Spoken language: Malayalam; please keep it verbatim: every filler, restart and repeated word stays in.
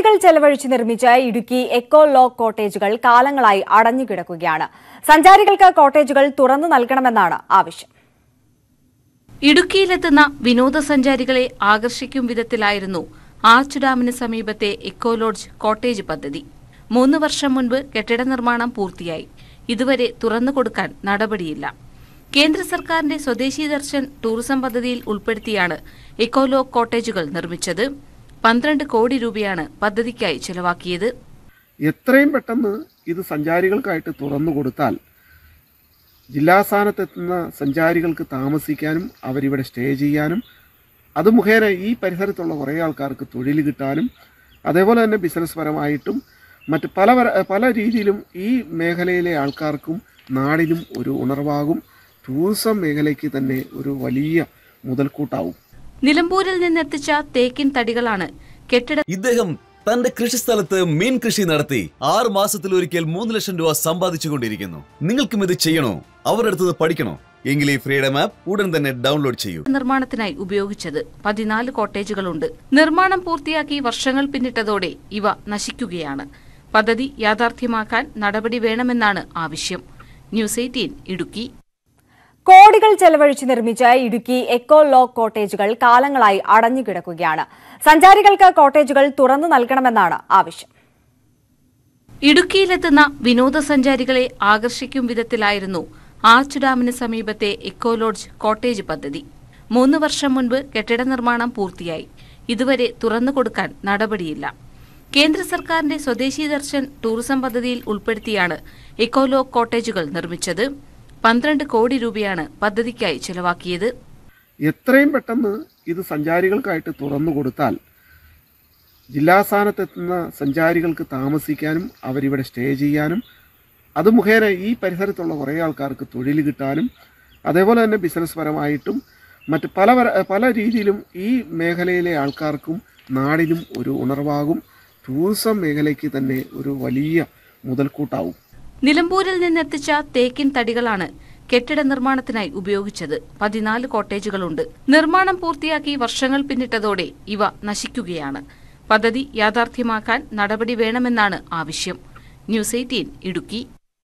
കോടികൾ ചെലവഴിച്ച് നിർമ്മിച്ച ഇടുക്കി എക്കോ ലോ കോട്ടേജുകൾ കാലങ്ങളായി അടഞ്ഞു കിടക്കുകയാണ്. സഞ്ചാരികൾക്ക് കോട്ടേജുകൾ തുറന്നു നൽകണമെന്നാണ് ആവശ്യം. ഇടുക്കിയിലെത്തുന്ന വിനോദസഞ്ചാരികളെ ആകർഷിക്കും വിധത്തിലായിരുന്നു ആർച്ച് ഡാമിന് സമീപത്തെ എക്കോ ലോഡ്ജ് കോട്ടേജ് പദ്ധതി. മൂന്ന് വർഷം മുൻപ് കെട്ടിട നിർമ്മാണം പൂർത്തിയായി. ഇതുവരെ തുറന്നു കൊടുക്കാൻ നടപടിയില്ല. കേന്ദ്ര സർക്കാരിന്റെ സ്വദേശി ദർശൻ ടൂറിസം പദ്ധതിയിൽ ഉൾപ്പെടുത്തിയാണ് എക്കോ ലോ കോട്ടേജുകൾ നിർമ്മിച്ചത്. പന്ത്രണ്ട് കോടി രൂപയാണ് പദ്ധതിക്കായി ചെലവാക്കിയത്. എത്രയും പെട്ടെന്ന് ഇത് സഞ്ചാരികൾക്കായിട്ട് തുറന്നു കൊടുത്താൽ ജില്ലാസ്ഥാനത്തെത്തുന്ന സഞ്ചാരികൾക്ക് താമസിക്കാനും അവരിവിടെ സ്റ്റേ ചെയ്യാനും അത് മുഖേന ഈ പരിസരത്തുള്ള കുറേ ആൾക്കാർക്ക് തൊഴിൽ കിട്ടാനും അതേപോലെ തന്നെ ബിസിനസ് പരമായിട്ടും മറ്റ് പല പല രീതിയിലും ഈ മേഖലയിലെ ആൾക്കാർക്കും നാടിനും ഒരു ഉണർവാകും. ടൂറിസം മേഖലയ്ക്ക് തന്നെ ഒരു വലിയ മുതൽക്കൂട്ടാവും. നിലമ്പൂരിൽ നിന്നെത്തിച്ച തേക്കിൻ തടികളാണ് കെട്ടിടം. ഇദ്ദേഹം തന്റെ കൃഷിസ്ഥലത്ത് മീൻ കൃഷി നടത്തി ആറ് മാസത്തിൽ ഒരിക്കൽ മൂന്ന് ലക്ഷം രൂപ സമ്പാദിച്ചുകൊണ്ടിരിക്കുന്നു. നിങ്ങൾക്കും ഇത് ചെയ്യണോ? അവരുടെ അടുത്ത് പഠിക്കണോ? എങ്കിൽ ഈ ഫ്രീഡം ആപ്പ് ഉടൻ തന്നെ ഡൗൺലോഡ് ചെയ്യൂ. നിർമ്മാണത്തിനായി ഉപയോഗിച്ചത് പതിനാല് കോട്ടേജുകളുണ്ട്. നിർമ്മാണം പൂർത്തിയാക്കി വർഷങ്ങൾ പിന്നിട്ടതോടെ ഇവ നശിക്കുകയാണ്. പദ്ധതി യാഥാർത്ഥ്യമാക്കാൻ നടപടി വേണമെന്നാണ് ആവശ്യം. News eighteen Idukki. കോടികൾ ചെലവഴിച്ച് നിർമ്മിച്ച ഇടുക്കി എക്കോ ലോ കോട്ടേജുകൾ കാലങ്ങളായി അടഞ്ഞു കിടക്കുകയാണ്. സഞ്ചാരികൾക്ക് കോട്ടേജുകൾ തുറന്നു നൽകണമെന്നാണ് ആവശ്യം. ഇടുക്കിയിലെത്തുന്ന വിനോദസഞ്ചാരികളെ ആകർഷിക്കും വിധത്തിലായിരുന്നു ആർച്ച് ഡാമിന് സമീപത്തെ എക്കോ ലോഡ്ജ് കോട്ടേജ് പദ്ധതി. മൂന്ന് വർഷം മുൻപ് കെട്ടിട നിർമ്മാണം പൂർത്തിയായി. ഇതുവരെ തുറന്നു കൊടുക്കാൻ നടപടിയില്ല. കേന്ദ്ര സർക്കാരിന്റെ സ്വദേശി ദർശൻ ടൂറിസം പദ്ധതിയിൽ ഉൾപ്പെടുത്തിയാണ് എക്കോ ലോ കോട്ടേജുകൾ നിർമ്മിച്ചത്. പന്ത്രണ്ട് കോടി രൂപയാണ് പദ്ധതിക്കായി ചെലവാക്കിയത്. എത്രയും പെട്ടെന്ന് ഇത് സഞ്ചാരികൾക്കായിട്ട് തുറന്നു കൊടുത്താൽ ജില്ലാസ്ഥാനത്തെത്തുന്ന സഞ്ചാരികൾക്ക് താമസിക്കാനും അവരിവിടെ സ്റ്റേ ചെയ്യാനും അത് മുഖേന ഈ പരിസരത്തുള്ള കുറേ ആൾക്കാർക്ക് തൊഴിൽ കിട്ടാനും അതേപോലെ തന്നെ ബിസിനസ് പരമായിട്ടും മറ്റ് പല പല രീതിയിലും ഈ മേഖലയിലെ ആൾക്കാർക്കും നാടിനും ഒരു ഉണർവാകും. ടൂറിസം മേഖലയ്ക്ക് തന്നെ ഒരു വലിയ മുതൽക്കൂട്ടാവും. നിലമ്പൂരിൽ നിന്നെത്തിച്ച തേക്കിൻ തടികളാണ് കെട്ടിട നിർമ്മാണത്തിനായി ഉപയോഗിച്ചത്. പതിനാല് കോട്ടേജുകളുണ്ട്. നിർമ്മാണം പൂർത്തിയാക്കി വർഷങ്ങൾ പിന്നിട്ടതോടെ ഇവ നശിക്കുകയാണ്. പദ്ധതി യാഥാർത്ഥ്യമാക്കാൻ നടപടി വേണമെന്നാണ് ആവശ്യം. News eighteen Idukki.